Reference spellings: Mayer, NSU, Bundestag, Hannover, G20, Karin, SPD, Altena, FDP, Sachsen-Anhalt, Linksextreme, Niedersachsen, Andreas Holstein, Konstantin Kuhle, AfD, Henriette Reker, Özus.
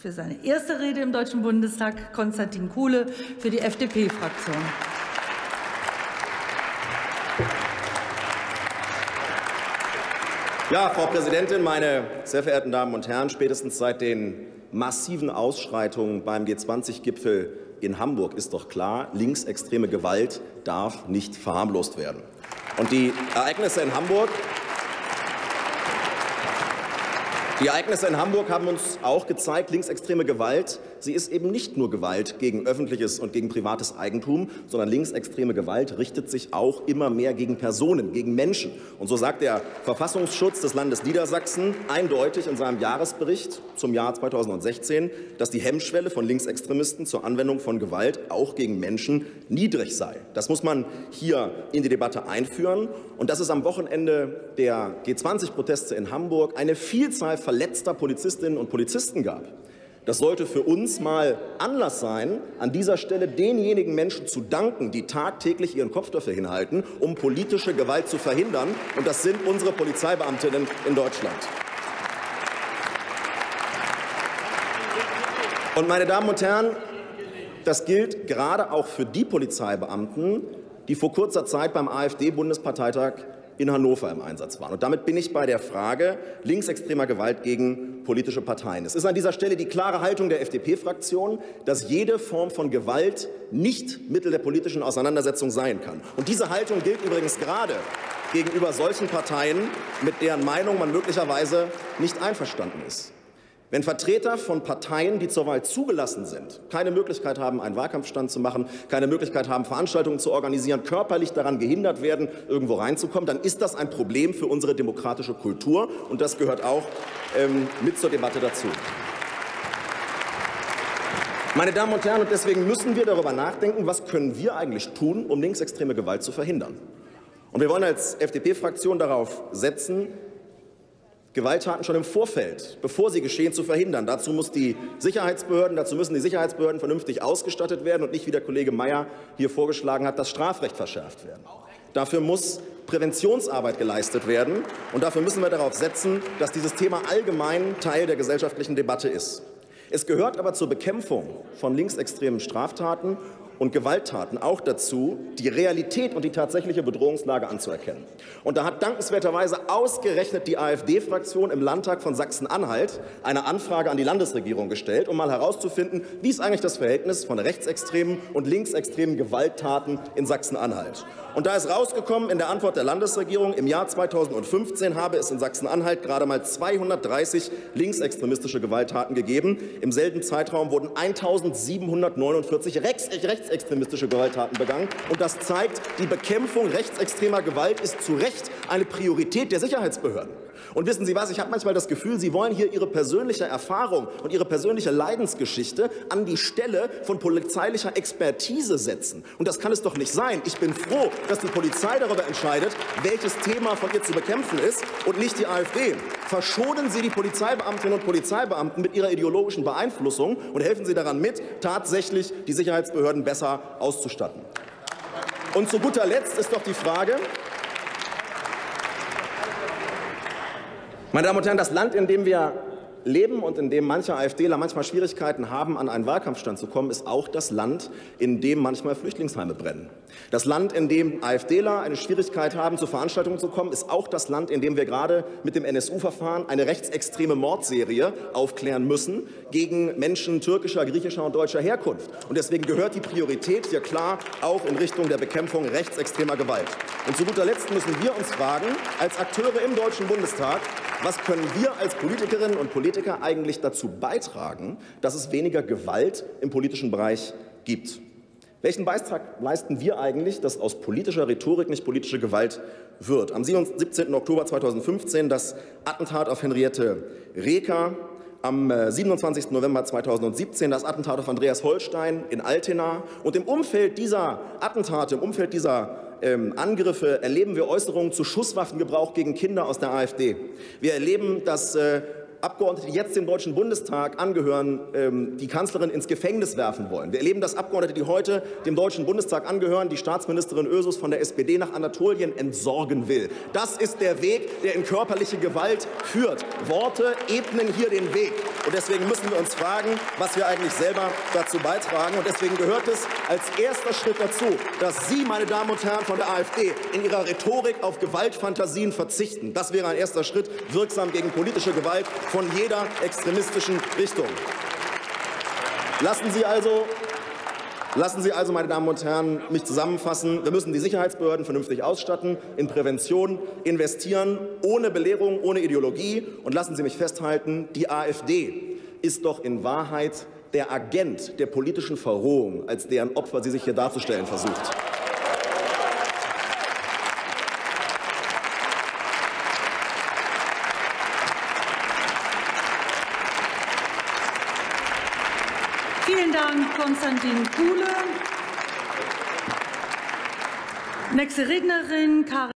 für seine erste Rede im Deutschen Bundestag Konstantin Kuhle für die FDP-Fraktion. Ja, Frau Präsidentin, meine sehr verehrten Damen und Herren! Spätestens seit den massiven Ausschreitungen beim G20-Gipfel in Hamburg ist doch klar, linksextreme Gewalt darf nicht verharmlost werden. Und die Ereignisse in Hamburg haben uns auch gezeigt, linksextreme Gewalt, sie ist eben nicht nur Gewalt gegen öffentliches und gegen privates Eigentum, sondern linksextreme Gewalt richtet sich auch immer mehr gegen Personen, gegen Menschen. Und so sagt der Verfassungsschutz des Landes Niedersachsen eindeutig in seinem Jahresbericht zum Jahr 2016, dass die Hemmschwelle von Linksextremisten zur Anwendung von Gewalt auch gegen Menschen niedrig sei. Das muss man hier in die Debatte einführen. Und das ist am Wochenende der G20-Proteste in Hamburg eine Vielzahl verletzter Polizistinnen und Polizisten gab. Das sollte für uns mal Anlass sein, an dieser Stelle denjenigen Menschen zu danken, die tagtäglich ihren Kopf dafür hinhalten, um politische Gewalt zu verhindern. Und das sind unsere Polizeibeamtinnen in Deutschland. Und meine Damen und Herren, das gilt gerade auch für die Polizeibeamten, die vor kurzer Zeit beim AfD-Bundesparteitag in Hannover im Einsatz waren. Und damit bin ich bei der Frage linksextremer Gewalt gegen politische Parteien. Es ist an dieser Stelle die klare Haltung der FDP-Fraktion, dass jede Form von Gewalt nicht Mittel der politischen Auseinandersetzung sein kann. Und diese Haltung gilt übrigens gerade gegenüber solchen Parteien, mit deren Meinung man möglicherweise nicht einverstanden ist. Wenn Vertreter von Parteien, die zur Wahl zugelassen sind, keine Möglichkeit haben, einen Wahlkampfstand zu machen, keine Möglichkeit haben, Veranstaltungen zu organisieren, körperlich daran gehindert werden, irgendwo reinzukommen, dann ist das ein Problem für unsere demokratische Kultur. Und das gehört auch mit zur Debatte dazu. Meine Damen und Herren, und deswegen müssen wir darüber nachdenken, was können wir eigentlich tun, um linksextreme Gewalt zu verhindern. Und wir wollen als FDP-Fraktion darauf setzen, Gewalttaten schon im Vorfeld, bevor sie geschehen, zu verhindern. Dazu müssen die Sicherheitsbehörden vernünftig ausgestattet werden und nicht, wie der Kollege Mayer hier vorgeschlagen hat, das Strafrecht verschärft werden. Dafür muss Präventionsarbeit geleistet werden. Und dafür müssen wir darauf setzen, dass dieses Thema allgemein Teil der gesellschaftlichen Debatte ist. Es gehört aber zur Bekämpfung von linksextremen Straftaten und Gewalttaten auch dazu, die Realität und die tatsächliche Bedrohungslage anzuerkennen. Und da hat dankenswerterweise ausgerechnet die AfD-Fraktion im Landtag von Sachsen-Anhalt eine Anfrage an die Landesregierung gestellt, um mal herauszufinden, wie ist eigentlich das Verhältnis von rechtsextremen und linksextremen Gewalttaten in Sachsen-Anhalt. Und da ist rausgekommen in der Antwort der Landesregierung, im Jahr 2015 habe es in Sachsen-Anhalt gerade mal 230 linksextremistische Gewalttaten gegeben. Im selben Zeitraum wurden 1749 rechtsextremistische Gewalttaten begangen. Und das zeigt, die Bekämpfung rechtsextremer Gewalt ist zu Recht eine Priorität der Sicherheitsbehörden. Und wissen Sie was, ich habe manchmal das Gefühl, Sie wollen hier Ihre persönliche Erfahrung und Ihre persönliche Leidensgeschichte an die Stelle von polizeilicher Expertise setzen. Und das kann es doch nicht sein. Ich bin froh, dass die Polizei darüber entscheidet, welches Thema von ihr zu bekämpfen ist und nicht die AfD. Verschonen Sie die Polizeibeamtinnen und Polizeibeamten mit ihrer ideologischen Beeinflussung und helfen Sie daran mit, tatsächlich die Sicherheitsbehörden besser auszustatten. Und zu guter Letzt ist doch die Frage, meine Damen und Herren, das Land, in dem wir leben und in dem manche AfDler manchmal Schwierigkeiten haben, an einen Wahlkampfstand zu kommen, ist auch das Land, in dem manchmal Flüchtlingsheime brennen. Das Land, in dem AfDler eine Schwierigkeit haben, zu Veranstaltungen zu kommen, ist auch das Land, in dem wir gerade mit dem NSU-Verfahren eine rechtsextreme Mordserie aufklären müssen gegen Menschen türkischer, griechischer und deutscher Herkunft. Und deswegen gehört die Priorität hier klar auch in Richtung der Bekämpfung rechtsextremer Gewalt. Und zu guter Letzt müssen wir uns fragen, als Akteure im Deutschen Bundestag, was können wir als Politikerinnen und Politiker eigentlich dazu beitragen, dass es weniger Gewalt im politischen Bereich gibt? Welchen Beitrag leisten wir eigentlich, dass aus politischer Rhetorik nicht politische Gewalt wird? Am 17. Oktober 2015 das Attentat auf Henriette Reker, am 27. November 2017 das Attentat auf Andreas Holstein in Altena. Und im Umfeld dieser Attentate, im Umfeld dieser Angriffe erleben wir Äußerungen zu Schusswaffengebrauch gegen Kinder aus der AfD. Wir erleben, dass Abgeordnete, die jetzt dem Deutschen Bundestag angehören, die Kanzlerin ins Gefängnis werfen wollen. Wir erleben, dass Abgeordnete, die heute dem Deutschen Bundestag angehören, die Staatsministerin Özus von der SPD nach Anatolien entsorgen will. Das ist der Weg, der in körperliche Gewalt führt. Worte ebnen hier den Weg. Und deswegen müssen wir uns fragen, was wir eigentlich selber dazu beitragen. Und deswegen gehört es als erster Schritt dazu, dass Sie, meine Damen und Herren von der AfD, in Ihrer Rhetorik auf Gewaltfantasien verzichten. Das wäre ein erster Schritt, wirksam gegen politische Gewalt von jeder extremistischen Richtung. Lassen Sie also, meine Damen und Herren, mich zusammenfassen. Wir müssen die Sicherheitsbehörden vernünftig ausstatten, in Prävention investieren, ohne Belehrung, ohne Ideologie. Und lassen Sie mich festhalten, die AfD ist doch in Wahrheit der Agent der politischen Verrohung, als deren Opfer sie sich hier darzustellen versucht. Konstantin Kuhle. Nächste Rednerin, Karin.